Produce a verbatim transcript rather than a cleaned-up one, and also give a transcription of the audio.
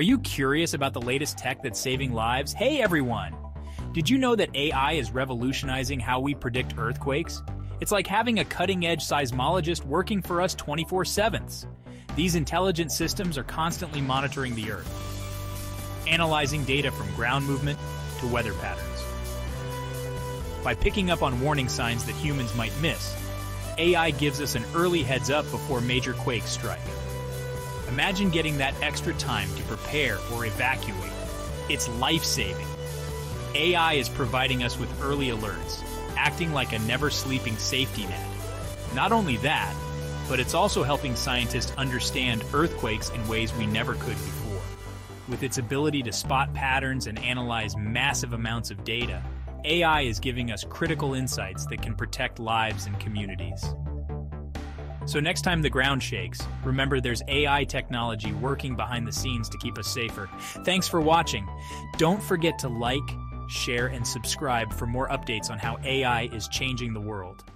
Are you curious about the latest tech that's saving lives? Hey everyone! Did you know that A I is revolutionizing how we predict earthquakes? It's like having a cutting-edge seismologist working for us twenty-four seven. These intelligent systems are constantly monitoring the Earth, analyzing data from ground movement to weather patterns. By picking up on warning signs that humans might miss, A I gives us an early heads-up before major quakes strike. Imagine getting that extra time to prepare or evacuate. It's life-saving. A I is providing us with early alerts, acting like a never-sleeping safety net. Not only that, but it's also helping scientists understand earthquakes in ways we never could before. With its ability to spot patterns and analyze massive amounts of data, A I is giving us critical insights that can protect lives and communities. So next time the ground shakes, remember there's A I technology working behind the scenes to keep us safer. Thanks for watching. Don't forget to like, share, and subscribe for more updates on how A I is changing the world.